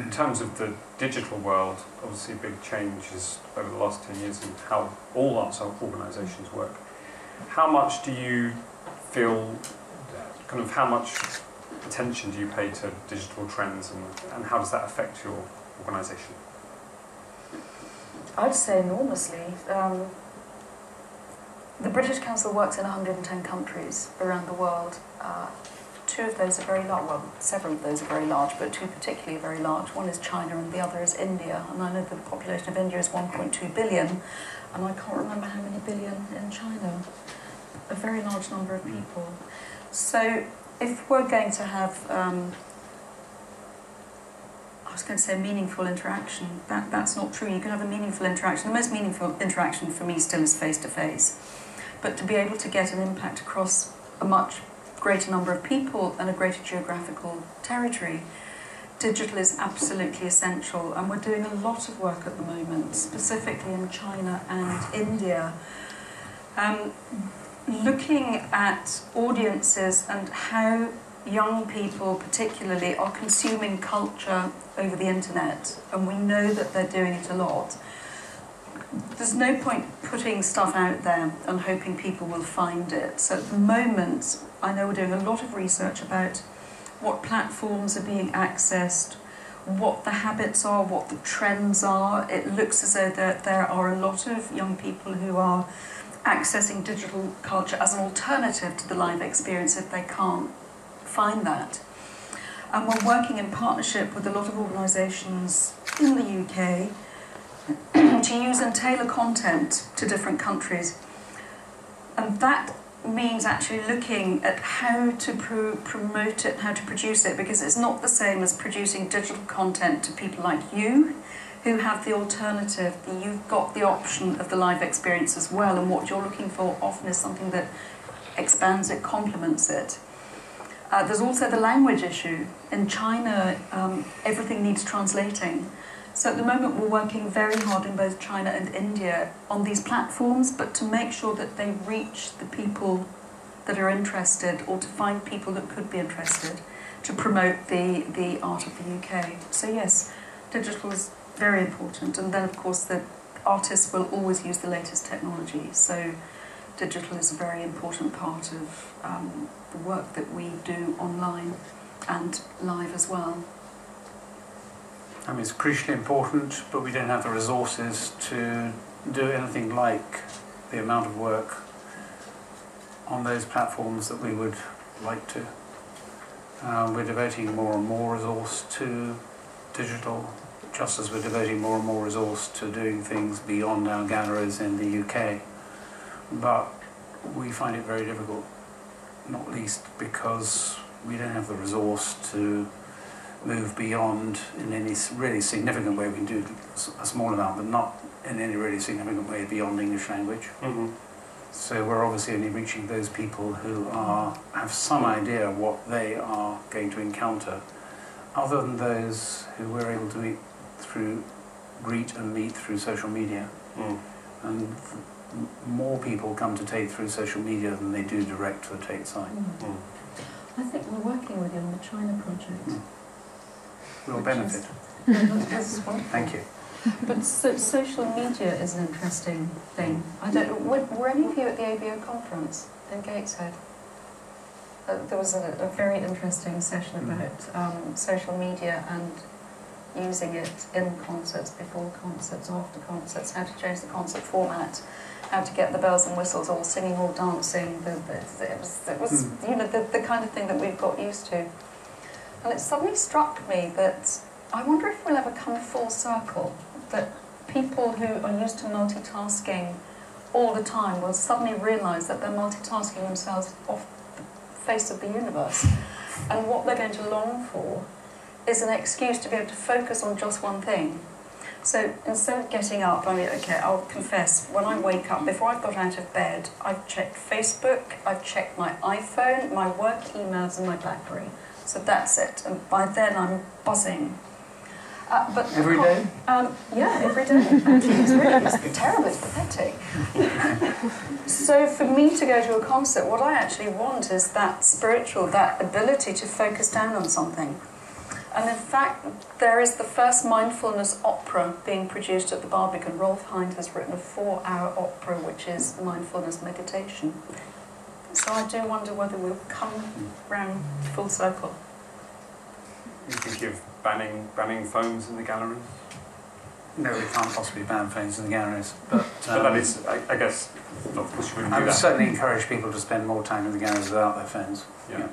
in terms of the digital world, obviously big changes over the last 10 years in how all arts organisations work. How much do you feel, kind of how much attention do you pay to digital trends, and how does that affect your organisation? I'd say enormously. The British Council works in 110 countries around the world. Two of those are very large, well, several of those are very large, but two particularly very large. One is China and the other is India. And I know the population of India is 1.2 billion, and I can't remember how many billion in China. A very large number of people. So if we're going to have, I was going to say meaningful interaction, that's not true. You can have a meaningful interaction. The most meaningful interaction for me still is face-to-face. But to be able to get an impact across a much greater number of people and a greater geographical territory, digital is absolutely essential. And we're doing a lot of work at the moment, specifically in China and India, looking at audiences and how young people particularly are consuming culture over the internet, and we know that they're doing it a lot. There's no point putting stuff out there and hoping people will find it. So at the moment, I know we're doing a lot of research about what platforms are being accessed, what the habits are, what the trends are. It looks as though there are a lot of young people who are accessing digital culture as an alternative to the live experience if they can't find that. And we're working in partnership with a lot of organisations in the UK to use and tailor content to different countries. And that means actually looking at how to promote it, how to produce it, because it's not the same as producing digital content to people like you who have the alternative. You've got the option of the live experience as well, and what you're looking for often is something that expands it, complements it. There's also the language issue. In China, everything needs translating. So at the moment, we're working very hard in both China and India on these platforms, but to make sure that they reach the people that are interested, or to find people that could be interested, to promote the art of the UK. So yes, digital is very important. And then, of course, the artists will always use the latest technology. So digital is a very important part of the work that we do online and live as well. I mean, it's crucially important, but we don't have the resources to do anything like the amount of work on those platforms that we would like to. We're devoting more and more resource to digital, just as we're devoting more and more resource to doing things beyond our galleries in the UK. But we find it very difficult, not least because we don't have the resource to move beyond in any really significant way. We can do a small amount, but not in any really significant way beyond English language. Mm-hmm. So we're obviously only reaching those people who have some idea what they are going to encounter, other than those who we're able to meet through, greet and meet through social media. Mm. And more people come to Tate through social media than they do direct to the Tate site. Mm. Mm. I think we're working with you on the China project. Mm. Will benefit. Is, thank you. But so, social media is an interesting thing. I don't. Were any of you at the ABO conference in Gateshead? There was a very interesting session about social media and using it in concerts, before concerts, after concerts, how to change the concert format, how to get the bells and whistles all singing, all dancing. It was you know, the kind of thing that we've got used to. And it suddenly struck me that I wonder if we'll ever come full circle, that people who are used to multitasking all the time will suddenly realise that they're multitasking themselves off the face of the universe. And what they're going to long for is an excuse to be able to focus on just one thing. So instead of getting up, I mean, okay, I'll confess, when I wake up, before I've got out of bed, I've checked Facebook, I've checked my iPhone, my work emails and my BlackBerry. So that's it, and by then I'm buzzing. But every day? Yeah, every day. It's really terrible, it's pathetic. So for me to go to a concert, what I actually want is that spiritual, that ability to focus down on something. And in fact, there is the first mindfulness opera being produced at the Barbican. Rolf Hind has written a 4-hour opera, which is mindfulness meditation. So I do wonder whether we'll come round full circle. You think of banning phones in the galleries? No, we can't possibly ban phones in the galleries. But that is, I guess, not, I would certainly encourage people to spend more time in the galleries without their phones. Yeah.